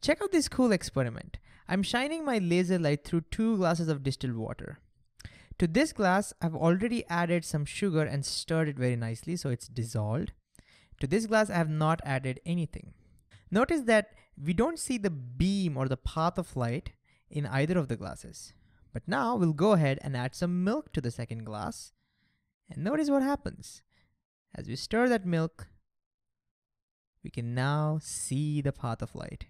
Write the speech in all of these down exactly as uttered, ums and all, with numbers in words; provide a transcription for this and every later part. Check out this cool experiment. I'm shining my laser light through two glasses of distilled water. To this glass, I've already added some sugar and stirred it very nicely so it's dissolved. To this glass, I have not added anything. Notice that we don't see the beam or the path of light in either of the glasses. But now we'll go ahead and add some milk to the second glass. And notice what happens. As we stir that milk, we can now see the path of light.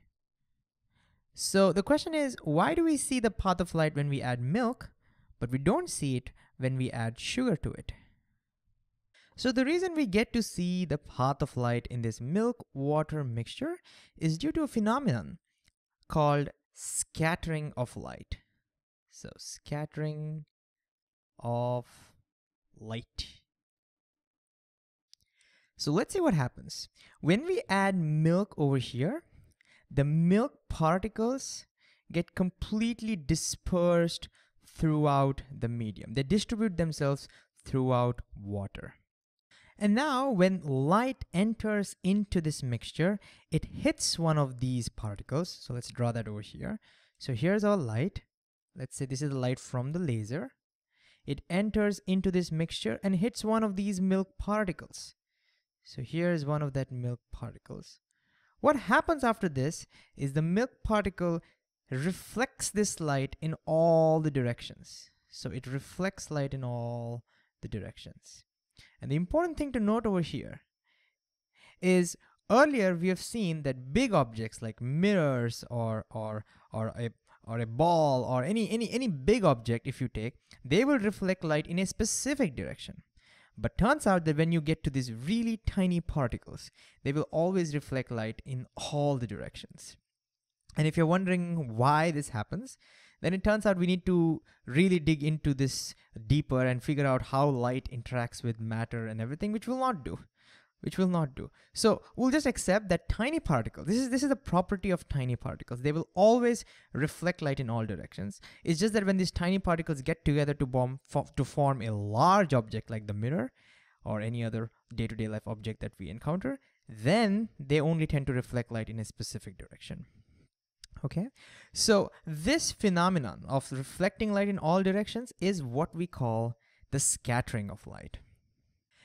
So the question is, why do we see the path of light when we add milk, but we don't see it when we add sugar to it? So the reason we get to see the path of light in this milk-water mixture is due to a phenomenon called scattering of light. So scattering of light. So let's see what happens. When we add milk over here, the milk particles get completely dispersed throughout the medium. They distribute themselves throughout water. And now when light enters into this mixture, it hits one of these particles. So let's draw that over here. So here's our light. Let's say this is the light from the laser. It enters into this mixture and hits one of these milk particles. So here's one of that milk particles. What happens after this is the milk particle reflects this light in all the directions. So it reflects light in all the directions. And the important thing to note over here is earlier we have seen that big objects like mirrors or or or a or a ball or any any any big object, if you take, they will reflect light in a specific direction. But turns out that when you get to these really tiny particles, they will always reflect light in all the directions. And if you're wondering why this happens, then it turns out we need to really dig into this deeper and figure out how light interacts with matter and everything, which we'll not do, which we'll not do. So we'll just accept that tiny particles, this is, this is the property of tiny particles. They will always reflect light in all directions. It's just that when these tiny particles get together to, bomb, fo to form a large object like the mirror or any other day-to-day life object that we encounter, then they only tend to reflect light in a specific direction. Okay, so this phenomenon of reflecting light in all directions is what we call the scattering of light.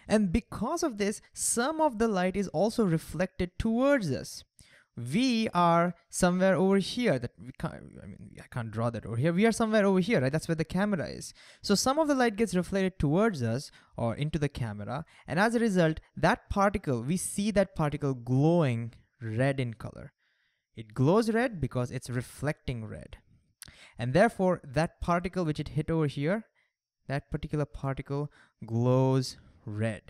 And because of this, some of the light is also reflected towards us. We are somewhere over here that we can't, I mean, I can't draw that over here. We are somewhere over here, right? That's where the camera is. So some of the light gets reflected towards us or into the camera. And as a result, that particle, we see that particle glowing red in color. It glows red because it's reflecting red. And therefore, that particle which it hit over here, that particular particle glows red.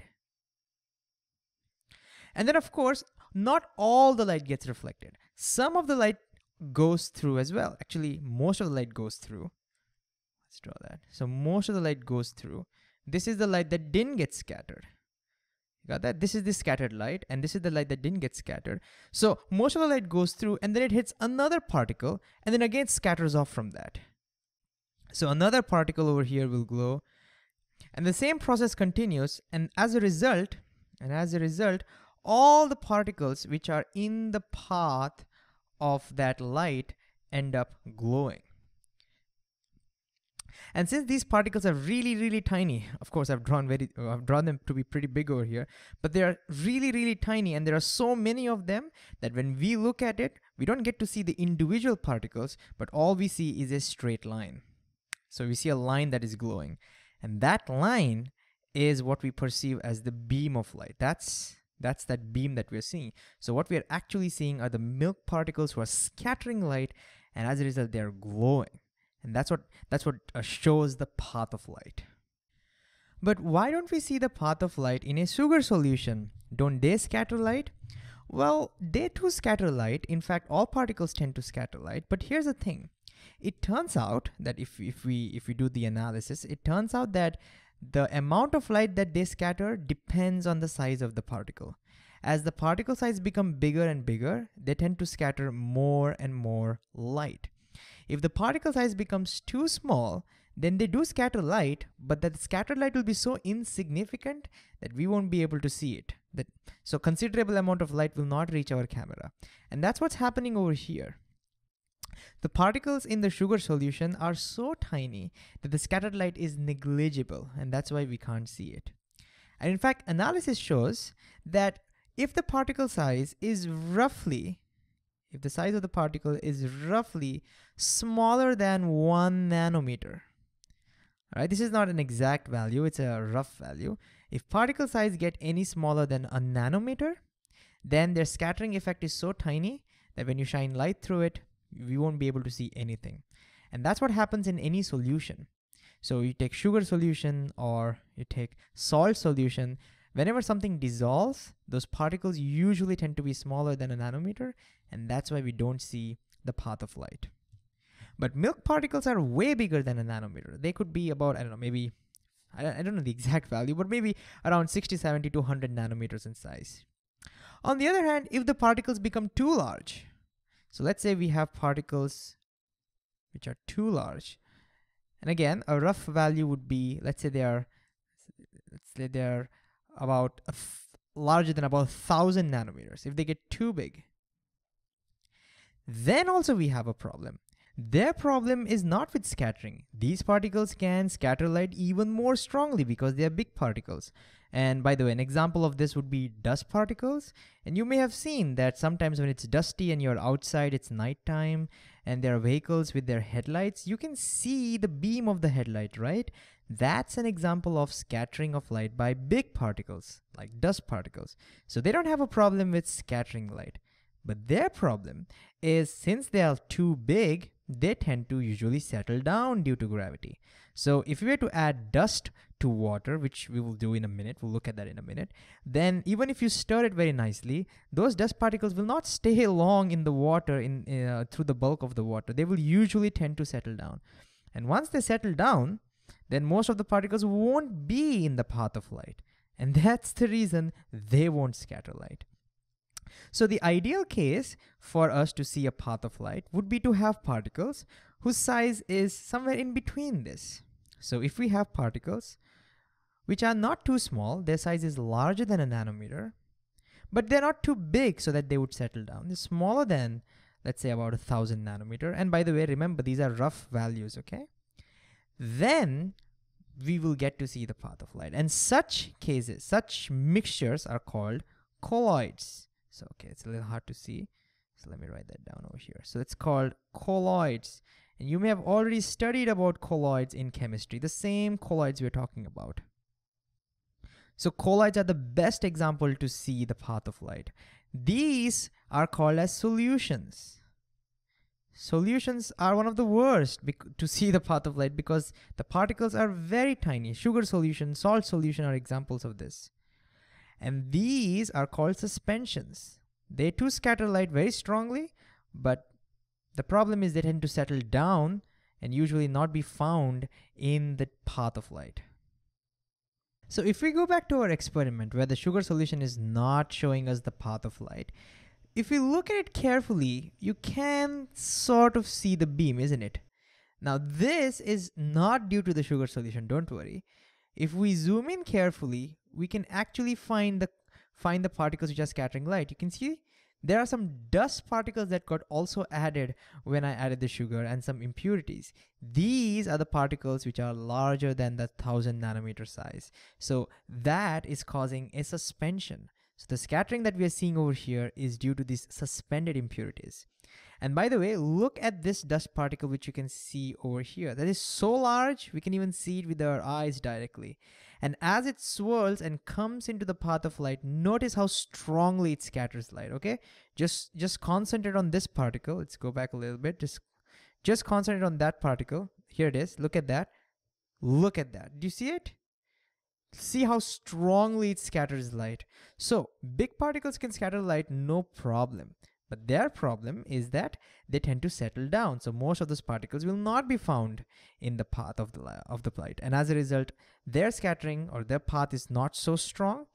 And then of course, not all the light gets reflected. Some of the light goes through as well. Actually, most of the light goes through. Let's draw that. So most of the light goes through. This is the light that didn't get scattered. Got that? This is the scattered light, and this is the light that didn't get scattered. So most of the light goes through, and then it hits another particle, and then again scatters off from that. So another particle over here will glow, and the same process continues. And as a result, and as a result, all the particles which are in the path of that light end up glowing. And since these particles are really, really tiny, of course, I've drawn very, uh, I've drawn them to be pretty big over here, but they are really, really tiny, and there are so many of them that when we look at it, we don't get to see the individual particles, but all we see is a straight line. So we see a line that is glowing, and that line is what we perceive as the beam of light. That's, that's that beam that we're seeing. So what we're actually seeing are the milk particles who are scattering light, and as a result, they're glowing. And that's what, that's what uh, shows the path of light. But why don't we see the path of light in a sugar solution? Don't they scatter light? Well, they too scatter light. In fact, all particles tend to scatter light. But here's the thing. It turns out that if, if, we, if we do the analysis, it turns out that the amount of light that they scatter depends on the size of the particle. As the particle size becomes bigger and bigger, they tend to scatter more and more light. If the particle size becomes too small, then they do scatter light, but that scattered light will be so insignificant that we won't be able to see it. That, so considerable amount of light will not reach our camera. And that's what's happening over here. The particles in the sugar solution are so tiny that the scattered light is negligible, and that's why we can't see it. And in fact, analysis shows that if the particle size is roughly, if the size of the particle is roughly smaller than one nanometer, all right, this is not an exact value, it's a rough value. If particle size get any smaller than a nanometer, then their scattering effect is so tiny that when you shine light through it, we won't be able to see anything. And that's what happens in any solution. So you take sugar solution or you take salt solution, whenever something dissolves, those particles usually tend to be smaller than a nanometer, and that's why we don't see the path of light. But milk particles are way bigger than a nanometer. They could be about, I don't know, maybe, I, I don't know the exact value, but maybe around sixty, seventy to one hundred nanometers in size. On the other hand, if the particles become too large, so let's say we have particles which are too large, and again, a rough value would be, let's say they are, let's say they are about a f larger than about one thousand nanometers. If they get too big, then also we have a problem. Their problem is not with scattering. These particles can scatter light even more strongly because they are big particles. And by the way, an example of this would be dust particles. And you may have seen that sometimes when it's dusty and you're outside, it's nighttime, and there are vehicles with their headlights, you can see the beam of the headlight, right? That's an example of scattering of light by big particles, like dust particles. So they don't have a problem with scattering light. But their problem is, since they are too big, they tend to usually settle down due to gravity. So if we were to add dust to water, which we will do in a minute, we'll look at that in a minute, then even if you stir it very nicely, those dust particles will not stay long in the water in uh, through the bulk of the water. They will usually tend to settle down. And once they settle down, then most of the particles won't be in the path of light. And that's the reason they won't scatter light. So the ideal case for us to see a path of light would be to have particles whose size is somewhere in between this. So if we have particles which are not too small, their size is larger than a nanometer, but they're not too big so that they would settle down. They're smaller than, let's say, about a thousand nanometer. And by the way, remember, these are rough values, okay? Then we will get to see the path of light. And such cases, such mixtures are called colloids. So, okay, it's a little hard to see. So let me write that down over here. So it's called colloids. And you may have already studied about colloids in chemistry, the same colloids we're talking about. So colloids are the best example to see the path of light. These are called as solutions. Solutions are one of the worst to see the path of light because the particles are very tiny. Sugar solution, salt solution are examples of this. And these are called suspensions. They too scatter light very strongly, but the problem is they tend to settle down and usually not be found in the path of light. So if we go back to our experiment where the sugar solution is not showing us the path of light, if we look at it carefully, you can sort of see the beam, isn't it? Now this is not due to the sugar solution, don't worry. If we zoom in carefully, we can actually find the find the particles which are scattering light. You can see there are some dust particles that got also added when I added the sugar and some impurities. These are the particles which are larger than the thousand nanometer size. So that is causing a suspension. So the scattering that we are seeing over here is due to these suspended impurities. And by the way, look at this dust particle which you can see over here. That is so large, we can even see it with our eyes directly. And as it swirls and comes into the path of light, notice how strongly it scatters light, okay? Just, just concentrate on this particle. Let's go back a little bit. Just, just concentrate on that particle. Here it is. Look at that. Look at that. Do you see it? See how strongly it scatters light. So big particles can scatter light, no problem. But their problem is that they tend to settle down. So most of those particles will not be found in the path of the, of the light. And as a result, their scattering or their path is not so strong.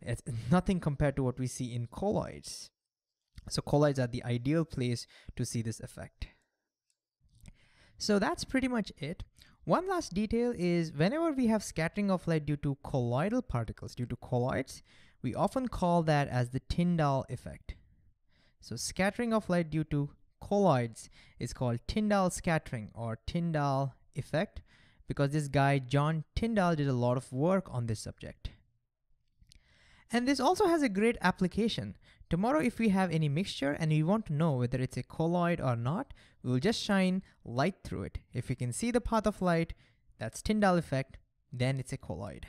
It's nothing compared to what we see in colloids. So colloids are the ideal place to see this effect. So that's pretty much it. One last detail is whenever we have scattering of light due to colloidal particles, due to colloids, we often call that as the Tyndall effect. So scattering of light due to colloids is called Tyndall scattering or Tyndall effect, because this guy John Tyndall did a lot of work on this subject. And this also has a great application. Tomorrow, if we have any mixture and we want to know whether it's a colloid or not, we will just shine light through it. If we can see the path of light, that's Tyndall effect, then it's a colloid.